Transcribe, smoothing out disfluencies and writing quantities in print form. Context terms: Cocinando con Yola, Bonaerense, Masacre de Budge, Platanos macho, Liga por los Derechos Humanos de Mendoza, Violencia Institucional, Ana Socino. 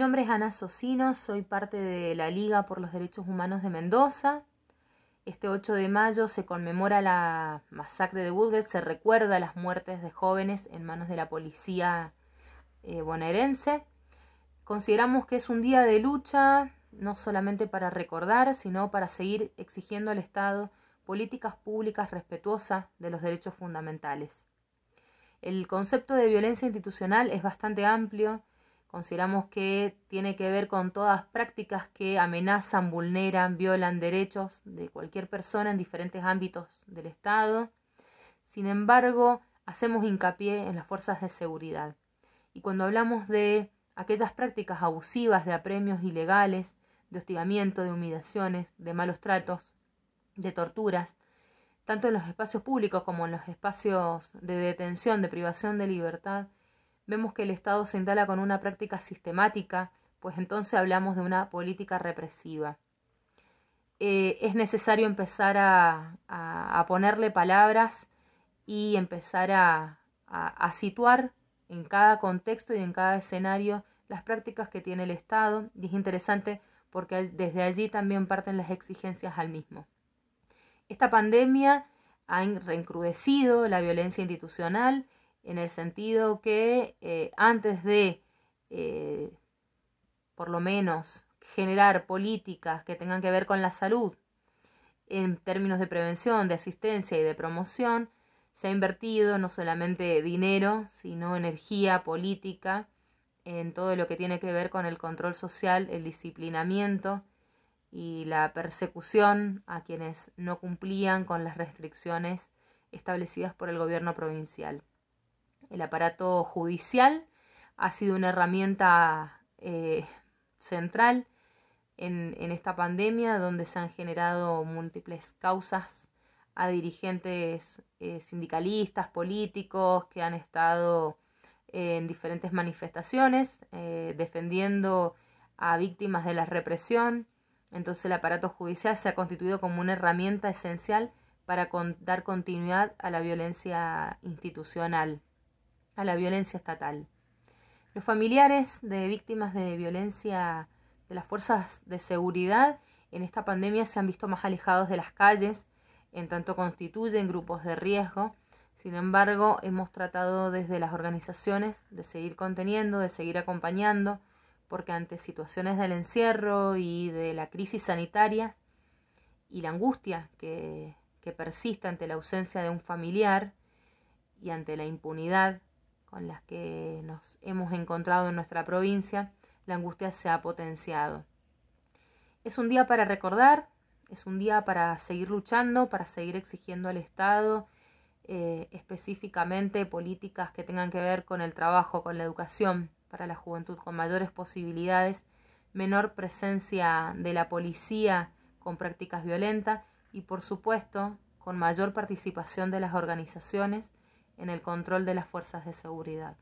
nombre es Ana Socino, soy parte de la Liga por los Derechos Humanos de Mendoza. Este 8 de mayo se conmemora la masacre de Budge, se recuerda las muertes de jóvenes en manos de la policía bonaerense. Consideramos que es un día de lucha, no solamente para recordar, sino para seguir exigiendo al Estado políticas públicas respetuosas de los derechos fundamentales. El concepto de violencia institucional es bastante amplio. Consideramos que tiene que ver con todas prácticas que amenazan, vulneran, violan derechos de cualquier persona en diferentes ámbitos del Estado. Sin embargo, hacemos hincapié en las fuerzas de seguridad. Y cuando hablamos de aquellas prácticas abusivas, de apremios ilegales, de hostigamiento, de humillaciones, de malos tratos, de torturas, tanto en los espacios públicos como en los espacios de detención, de privación de libertad, vemos que el Estado se instala con una práctica sistemática, pues entonces hablamos de una política represiva. Es necesario empezar a ponerle palabras y empezar a situar en cada contexto y en cada escenario las prácticas que tiene el Estado, y es interesante porque desde allí también parten las exigencias al mismo. Esta pandemia ha reencrudecido la violencia institucional, en el sentido que antes de, por lo menos, generar políticas que tengan que ver con la salud, en términos de prevención, de asistencia y de promoción, se ha invertido no solamente dinero, sino energía política en todo lo que tiene que ver con el control social, el disciplinamiento y la persecución a quienes no cumplían con las restricciones establecidas por el gobierno provincial. El aparato judicial ha sido una herramienta central en esta pandemia, donde se han generado múltiples causas a dirigentes sindicalistas, políticos, que han estado en diferentes manifestaciones defendiendo a víctimas de la represión. Entonces el aparato judicial se ha constituido como una herramienta esencial para dar continuidad a la violencia institucional, a la violencia estatal. Los familiares de víctimas de violencia de las fuerzas de seguridad en esta pandemia se han visto más alejados de las calles, en tanto constituyen grupos de riesgo. Sin embargo, hemos tratado desde las organizaciones de seguir conteniendo, de seguir acompañando, porque ante situaciones del encierro y de la crisis sanitaria y la angustia que persiste ante la ausencia de un familiar y ante la impunidad con las que nos hemos encontrado en nuestra provincia, la angustia se ha potenciado. Es un día para recordar, es un día para seguir luchando, para seguir exigiendo al Estado específicamente políticas que tengan que ver con el trabajo, con la educación, para la juventud, con mayores posibilidades, menor presencia de la policía con prácticas violentas y, por supuesto, con mayor participación de las organizaciones en el control de las fuerzas de seguridad.